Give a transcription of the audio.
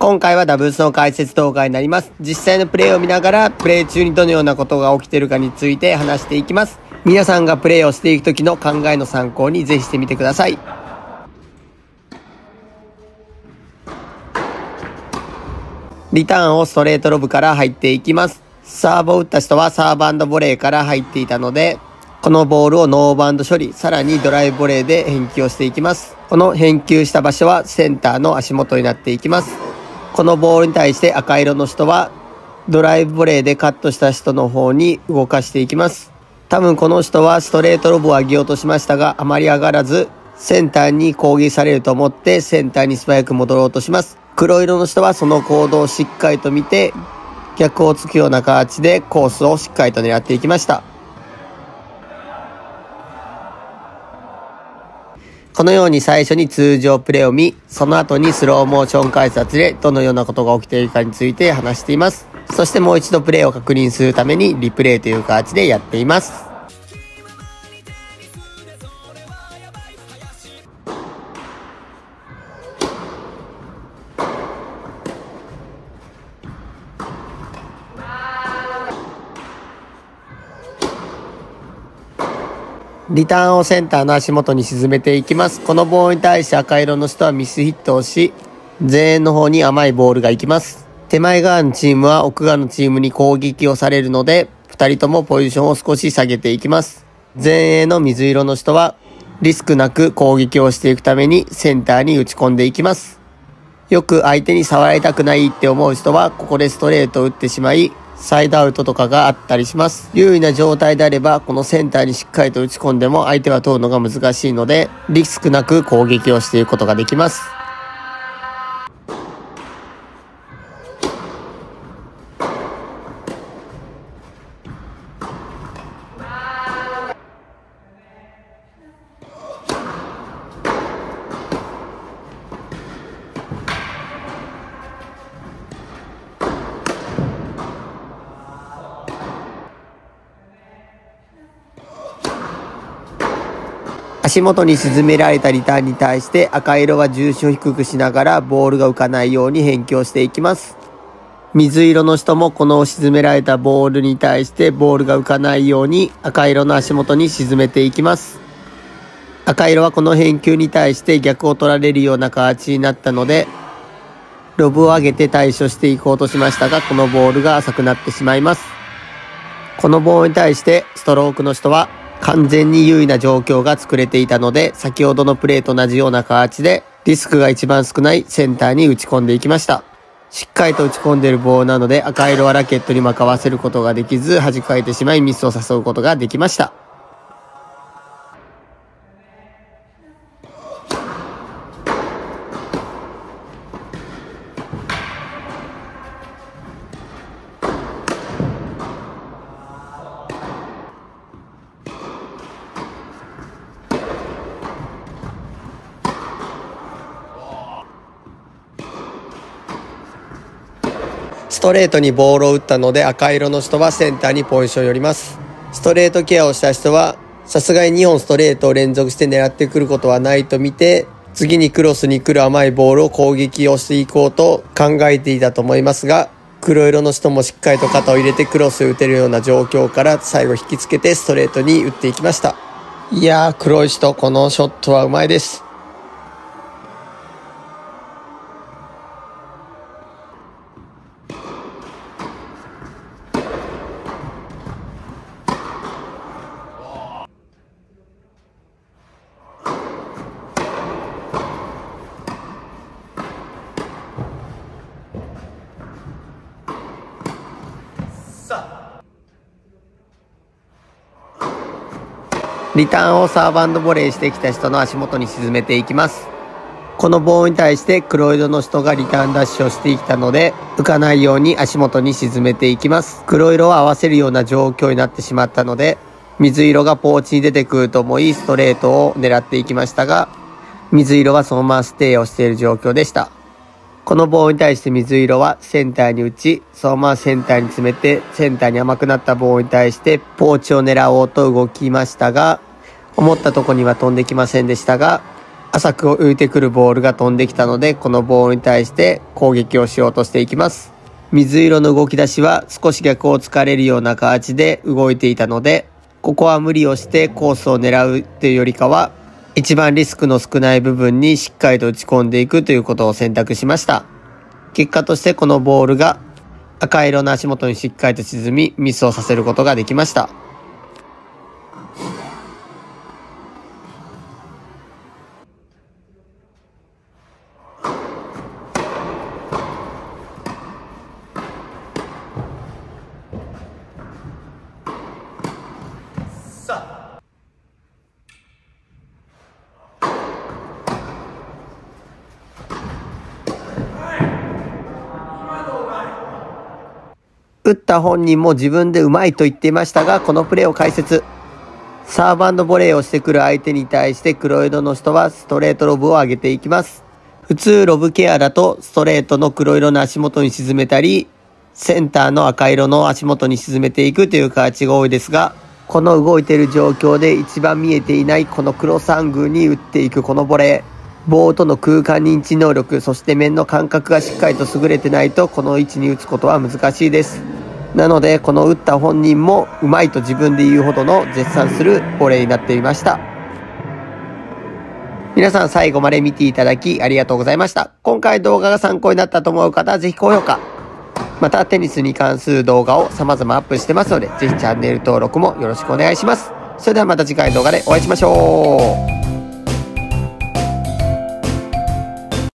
今回はダブルスの解説動画になります。実際のプレーを見ながら、プレー中にどのようなことが起きているかについて話していきます。皆さんがプレーをしていく時の考えの参考にぜひしてみてください。リターンをストレートロブから入っていきます。サーブを打った人はサーブ&ボレーから入っていたので、このボールをノーバウンド処理、さらにドライブボレーで返球をしていきます。この返球した場所はセンターの足元になっていきます。このボールに対して赤色の人はドライブボレーでカットした人の方に動かしていきます。多分この人はストレートロブを上げようとしましたが、あまり上がらずセンターに攻撃されると思ってセンターに素早く戻ろうとします。黒色の人はその行動をしっかりと見て逆をつくような形でコースをしっかりと狙っていきました。このように最初に通常プレーを見、その後にスローモーション解説でどのようなことが起きているかについて話しています。そしてもう一度プレーを確認するためにリプレイという形でやっています。リターンをセンターの足元に沈めていきます。このボールに対して赤色の人はミスヒットをし、前衛の方に甘いボールが行きます。手前側のチームは奥側のチームに攻撃をされるので、2人ともポジションを少し下げていきます。前衛の水色の人はリスクなく攻撃をしていくためにセンターに打ち込んでいきます。よく相手に触られたくないって思う人はここでストレートを打ってしまい、サイドアウトとかがあったりします。優位な状態であれば、このセンターにしっかりと打ち込んでも相手は通るのが難しいので、リスクなく攻撃をしていくことができます。足元に沈められたリターンに対して赤色は重心を低くしながらボールが浮かないように返球をしていきます。水色の人もこの沈められたボールに対してボールが浮かないように赤色の足元に沈めていきます。赤色はこの返球に対して逆を取られるような形になったので、ロブを上げて対処していこうとしましたが、このボールが浅くなってしまいます。このボールに対してストロークの人は完全に優位な状況が作れていたので、先ほどのプレーと同じような形でリスクが一番少ないセンターに打ち込んでいきました。しっかりと打ち込んでいるボールなので赤色はラケットにまかわせることができず、弾かれてしまいミスを誘うことができました。ストレートにボールを打ったので赤色の人はセンターにポジションを寄ります。ストレートケアをした人はさすがに2本ストレートを連続して狙ってくることはないと見て、次にクロスに来る甘いボールを攻撃をしていこうと考えていたと思いますが、黒色の人もしっかりと肩を入れてクロスを打てるような状況から最後引きつけてストレートに打っていきました。いやー、黒い人このショットはうまいです。リターンをサーブ&ボレーしてきた人の足元に沈めていきます。このボールに対して黒色の人がリターンダッシュをしてきたので、浮かないように足元に沈めていきます。黒色は合わせるような状況になってしまったので、水色がポーチに出てくると思いストレートを狙っていきましたが、水色はそのままステイをしている状況でした。このボールに対して水色はセンターに打ち、そのままセンターに詰めて、センターに甘くなったボールに対してポーチを狙おうと動きましたが、思ったとこには飛んできませんでしたが、浅く浮いてくるボールが飛んできたので、このボールに対して攻撃をしようとしていきます。水色の動き出しは少し逆を突かれるような形で動いていたので、ここは無理をしてコースを狙うというよりかは、一番リスクの少ない部分にしっかりと打ち込んでいくということを選択しました。結果としてこのボールが赤色の足元にしっかりと沈み、ミスをさせることができました。打った本人も自分でうまいと言っていましたが、このプレーを解説。サーブ&ボレーをしてくる相手に対して黒色の人はストレートロブを上げていきます。普通ロブケアだとストレートの黒色の足元に沈めたり、センターの赤色の足元に沈めていくという形が多いですが、この動いている状況で一番見えていないこの黒三宮に打っていくこのボレー。棒との空間認知能力、そして面の感覚がしっかりと優れてないとこの位置に打つことは難しいです。なのでこの打った本人もうまいと自分で言うほどの絶賛するボレーになっていました。皆さん最後まで見ていただきありがとうございました。今回動画が参考になったと思う方はぜひ高評価、またテニスに関する動画を様々アップしてますので、ぜひチャンネル登録もよろしくお願いします。それではまた次回の動画でお会いしましょう。